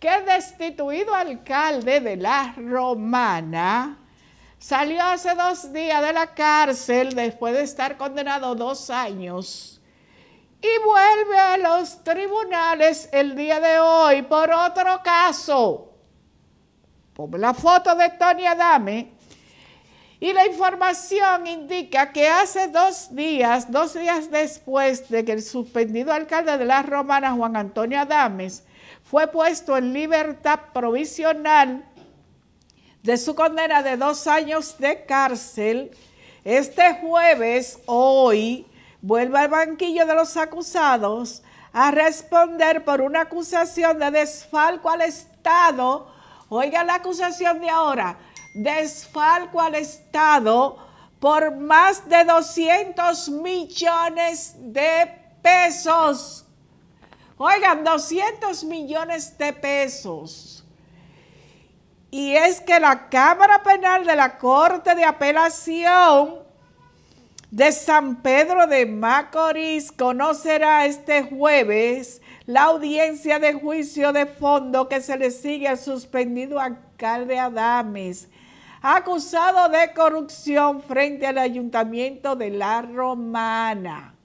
Que destituido alcalde de La Romana salió hace 2 días de la cárcel después de estar condenado 2 años y vuelve a los tribunales el día de hoy por otro caso. Ponme la foto de Tony Adames y la información indica que hace 2 días, 2 días después de que el suspendido alcalde de La Romana, Juan Antonio Adames, fue puesto en libertad provisional de su condena de 2 años de cárcel. Este jueves, hoy, vuelve al banquillo de los acusados a responder por una acusación de desfalco al Estado. Oiga la acusación de ahora, desfalco al Estado por más de 200 millones de pesos. Oigan, 200 millones de pesos. Y es que la Cámara Penal de la Corte de Apelación de San Pedro de Macorís conocerá este jueves la audiencia de juicio de fondo que se le sigue al suspendido alcalde Adames, acusado de corrupción frente al Ayuntamiento de La Romana.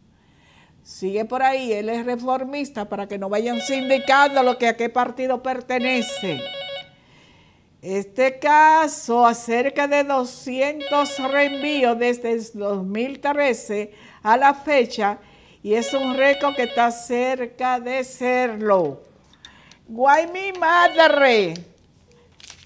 Sigue por ahí, él es reformista para que no vayan sindicando lo que a qué partido pertenece. Este caso, acerca de 200 reenvíos desde el 2013 a la fecha, y es un récord que está cerca de serlo. Guay, mi madre,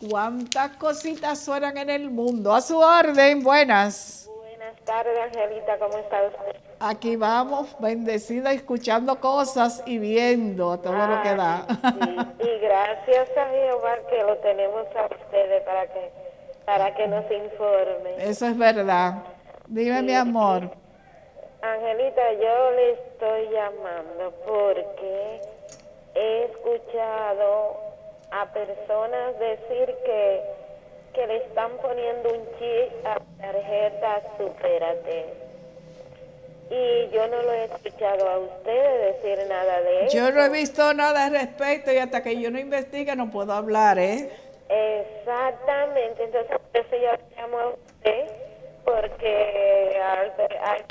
cuántas cositas suenan en el mundo. A su orden, buenas. Buenas tardes, Angelita, ¿cómo está usted? Aquí vamos, bendecida, escuchando cosas y viendo todo lo que da. Sí. Y gracias a Jehová que lo tenemos a ustedes para que nos informen. Eso es verdad. Dime, sí, mi amor. Angelita, yo le estoy llamando porque he escuchado a personas decir que le están poniendo un chip a la tarjeta Supérate. Y yo no lo he escuchado a ustedes decir nada de eso. Yo no he visto nada al respecto y hasta que yo no investigue no puedo hablar, ¿eh? Exactamente. Entonces, por eso yo llamo a usted, porque hay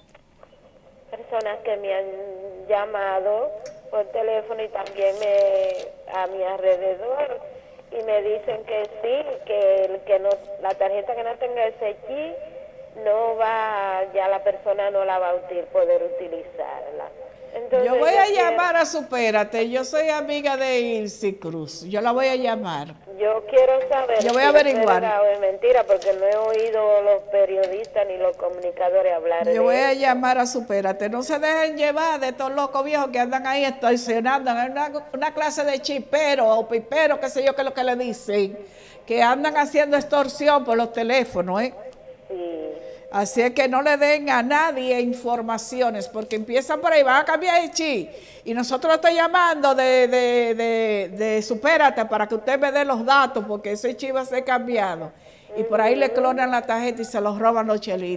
personas que me han llamado por teléfono y también a mi alrededor y me dicen que sí, que la tarjeta que no tenga ese chip no va, ya la persona no la va a poder utilizarla. Entonces, yo voy a llamar a Supérate, yo soy amiga de Inci Cruz, yo la voy a llamar. Yo quiero saber. Yo voy a averiguar. Es mentira porque no he oído los periodistas ni los comunicadores hablar. Yo voy a llamar a Supérate, no se dejen llevar de estos locos viejos que andan ahí estacionando, una clase de chipero o pipero, qué sé yo, que es lo que le dicen, que andan haciendo extorsión por los teléfonos, ¿eh? Sí. Así es que no le den a nadie informaciones, porque empiezan por ahí, van a cambiar el chi. Y nosotros lo estoy llamando de Supérate para que usted me dé los datos, porque ese chi va a ser cambiado. Y por ahí le clonan la tarjeta y se los roban los chelitos.